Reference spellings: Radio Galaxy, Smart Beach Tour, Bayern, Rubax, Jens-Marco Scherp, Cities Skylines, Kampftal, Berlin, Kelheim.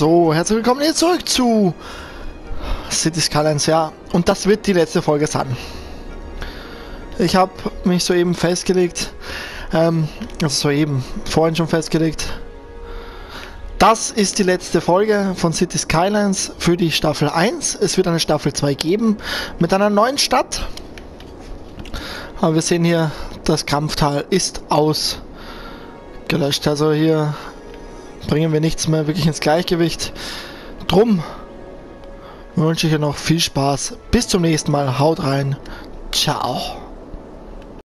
So, herzlich willkommen hier zurück zu Cities Skylines, ja. Und das wird die letzte Folge sein. Ich habe mich soeben festgelegt, vorhin schon festgelegt. Das ist die letzte Folge von Cities Skylines für die Staffel 1. Es wird eine Staffel 2 geben mit einer neuen Stadt. Aber wir sehen hier, das Kampftal ist ausgelöscht. Also hier bringen wir nichts mehr wirklich ins Gleichgewicht. Drum wünsche ich euch noch viel Spaß. Bis zum nächsten Mal. Haut rein. Ciao.